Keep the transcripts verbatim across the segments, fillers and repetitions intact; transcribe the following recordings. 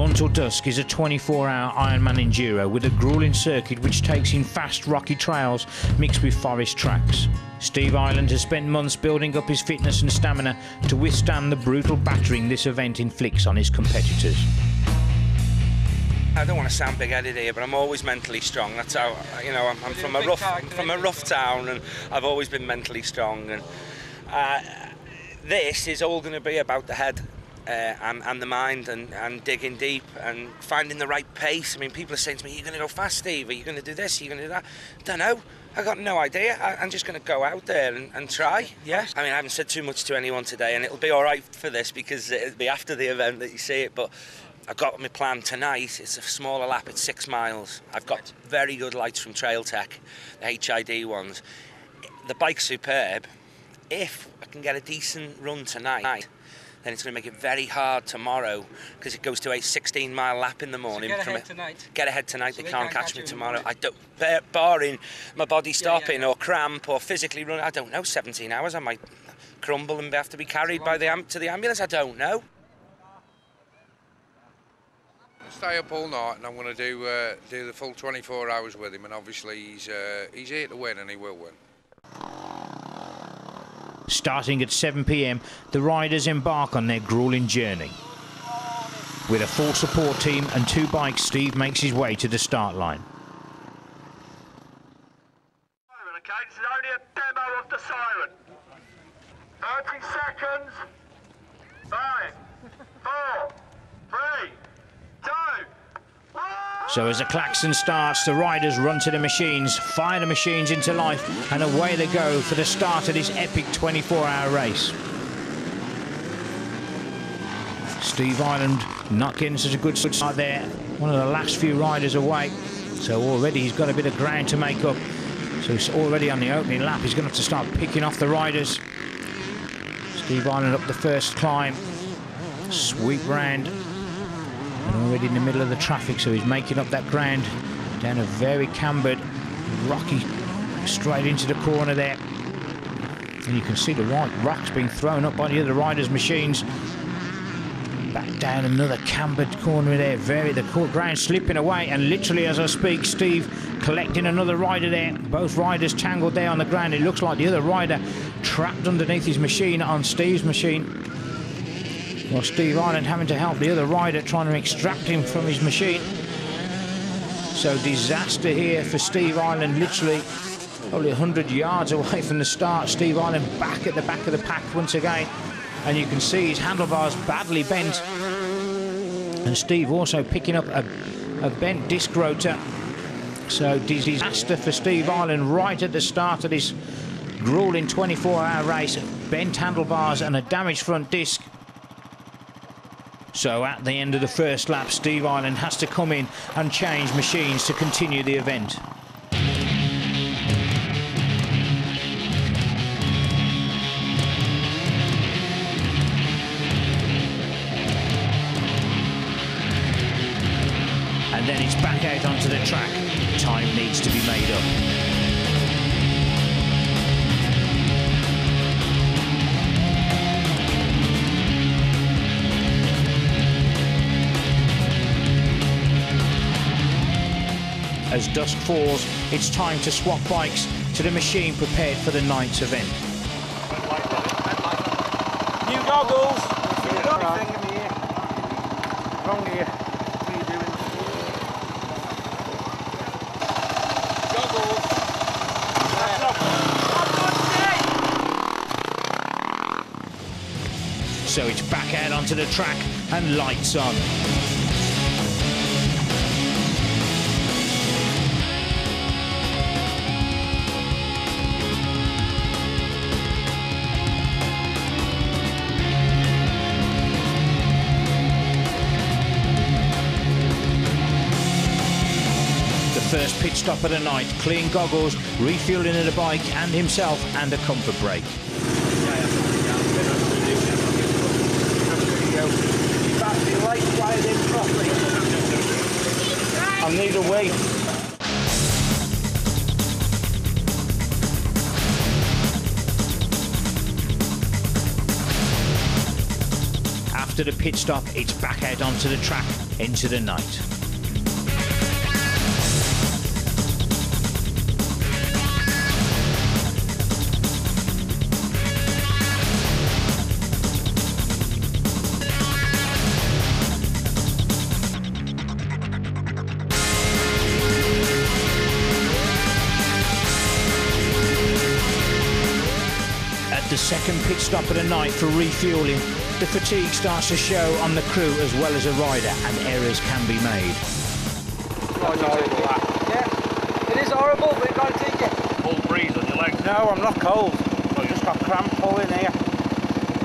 Dawn Till Dusk is a twenty-four hour Ironman Enduro with a gruelling circuit which takes in fast rocky trails mixed with forest tracks. Steve Ireland has spent months building up his fitness and stamina to withstand the brutal battering this event inflicts on his competitors. I don't want to sound big-headed here, but I'm always mentally strong. That's how, you know, I'm, I'm from a rough, I'm from a rough town, and I've always been mentally strong. And uh, this is all going to be about the head. Uh, and, and the mind and, and digging deep and finding the right pace. I mean, people are saying to me, you're going to go fast, Steve, are you going to do this, are you going to do that? I don't know, I've got no idea. I, I'm just going to go out there and, and try, yeah. I mean, I haven't said too much to anyone today, and it'll be all right for this because it'll be after the event that you see it, but I've got my plan tonight. It's a smaller lap at six miles. I've got very good lights from Trail Tech, the H I D ones. The bike's superb. If I can get a decent run tonight, then it's going to make it very hard tomorrow because it goes to a sixteen mile lap in the morning. So get ahead tonight. Get ahead tonight, so they, they can't, can't catch, catch me tomorrow. I don't, barring my body stopping, yeah, yeah, or cramp or physically running, I don't know, seventeen hours, I might crumble and have to be carried by the am to the ambulance, I don't know. I stay up all night and I'm going to do, uh, do the full twenty-four hours with him, and obviously he's, uh, he's here to win and he will win. Starting at seven p m, the riders embark on their gruelling journey. With a full support team and two bikes, Steve makes his way to the start line. Okay, this is only a demo of the siren. thirty seconds. Five, four, three, two, one. So as the klaxon starts, the riders run to the machines, fire the machines into life, and away they go for the start of this epic twenty-four hour race. Steve Ireland not getting such a good start there. One of the last few riders away, so already he's got a bit of ground to make up. So it's already on the opening lap, he's going to have to start picking off the riders. Steve Ireland up the first climb, sweep round. Already in the middle of the traffic, so he's making up that ground down a very cambered, rocky, straight into the corner there. And you can see the right rocks being thrown up by the other riders' machines. Back down another cambered corner there, very the ground slipping away, and literally as I speak, Steve collecting another rider there. Both riders tangled there on the ground. It looks like the other rider trapped underneath his machine on Steve's machine. Well, Steve Ireland having to help the other rider, trying to extract him from his machine. So disaster here for Steve Ireland, literally probably a hundred yards away from the start. Steve Ireland back at the back of the pack once again. And you can see his handlebars badly bent. And Steve also picking up a, a bent disc rotor. So disaster for Steve Ireland right at the start of this grueling twenty-four hour race. Bent handlebars and a damaged front disc. So at the end of the first lap, Steve Ireland has to come in and change machines to continue the event. And then it's back out onto the track. Time needs to be made up. As dusk falls, it's time to swap bikes to the machine prepared for the night's event. New goggles! New goggles. Wrong ear. What are you doing? Goggles! That's not good. So it's back out onto the track and lights on. First pit stop of the night, clean goggles, refueling of the bike and himself, and a comfort break. I need a weight. After the pit stop, it's back out onto the track. into the night. The second pit stop of the night for refueling, the fatigue starts to show on the crew as well as a rider, and errors can be made. Oh, it's horrible, that. Yeah, it is horrible, but you've got to take it. Cold breeze on your legs. No, I'm not cold. I've just got cramp pulling here.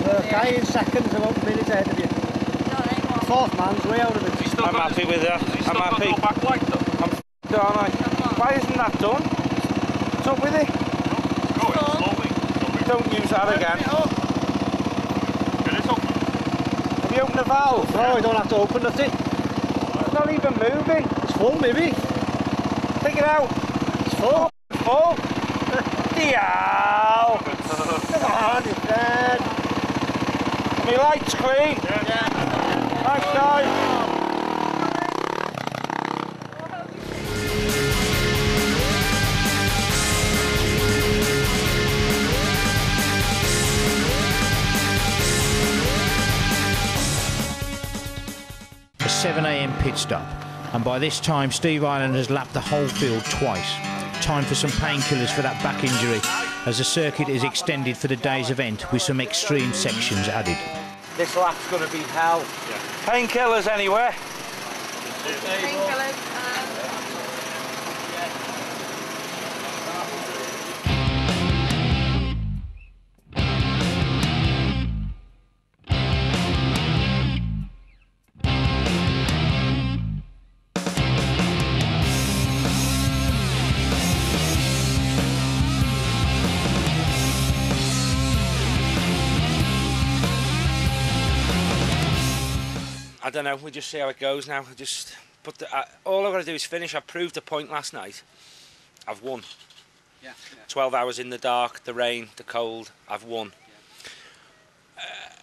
We're yeah. dying seconds, I'm up minutes ahead of you. No, fourth man's way out of it. I'm happy with that. I'm happy. Back like that? I'm f***ed, aren't I? Why isn't that done? What's up with it? Don't use that again. Get it up. Have you opened the valve? No, I don't have to open nothing. It's not even moving. It's full, maybe. Take it out. It's full. It's full. Deow. Come on, it's dead. My light's clean. Yeah. Yeah. Thanks, guys. seven A M pit stop, and by this time Steve Ireland has lapped the whole field twice. Time for some painkillers for that back injury, as the circuit is extended for the day's event with some extreme sections added. This lap's going to be hell. Yeah. Painkillers anywhere? Painkillers. I don't know, we'll just see how it goes now. Just put the, uh, all I've got to do is finish. I proved a point last night. I've won. Yeah, yeah. twelve hours in the dark, the rain, the cold, I've won. Yeah. Uh,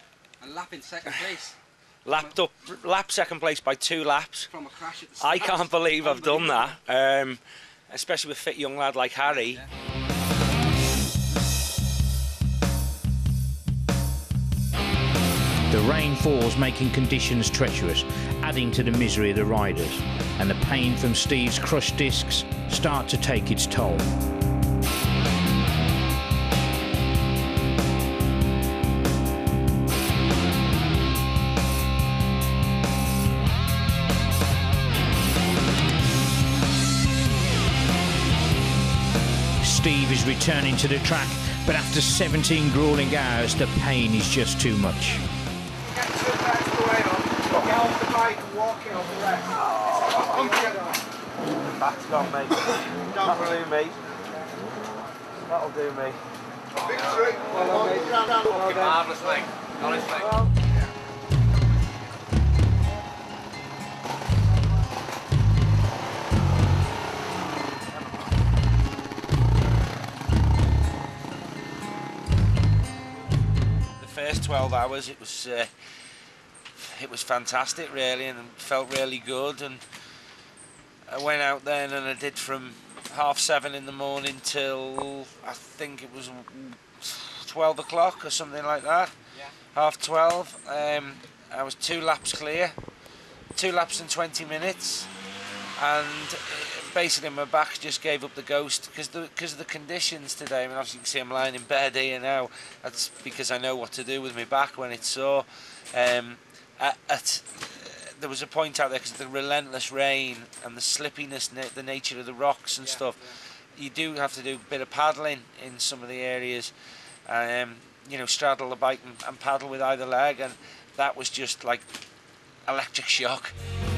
and lap in second place. Lapped up, lap second place by two laps. From a crash at the start. I can't believe I've done that, um, especially with a fit young lad like Harry. Yeah. The rain falls, making conditions treacherous, adding to the misery of the riders, and the pain from Steve's crushed discs start to take its toll. Steve is returning to the track, but after seventeen grueling hours, the pain is just too much. That's not me. That'll do me. That'll do me. Victory! Well, well, marvellous thing. Honestly. Well, yeah. The first twelve hours, it was. Uh, It was fantastic, really, and felt really good. And I went out then, and I did from half seven in the morning till I think it was twelve o'clock or something like that. Yeah. Half twelve. Um, I was two laps clear, two laps in twenty minutes, and basically my back just gave up the ghost because because of the conditions today. I mean, obviously you can see I'm lying in bed here now. That's because I know what to do with my back when it's sore. Um, At, at, uh, there was a point out there because the relentless rain and the slippiness, na the nature of the rocks and yeah, stuff. Yeah. You do have to do a bit of paddling in some of the areas, um, you know, straddle the bike and, and paddle with either leg, and that was just like electric shock.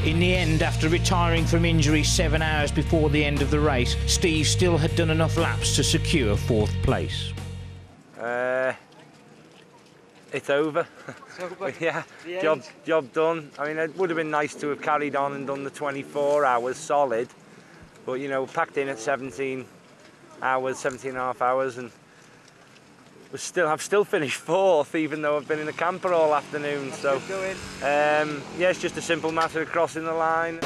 In the end, after retiring from injury seven hours before the end of the race, Steve still had done enough laps to secure fourth place. Uh, It's over. over. Yeah, job, job done. I mean, it would have been nice to have carried on and done the twenty-four hours solid, but you know, packed in at seventeen hours, seventeen and a half hours, and we still I've still finished fourth, even though I've been in the camper all afternoon. That's so, um, yeah, it's just a simple matter of crossing the line.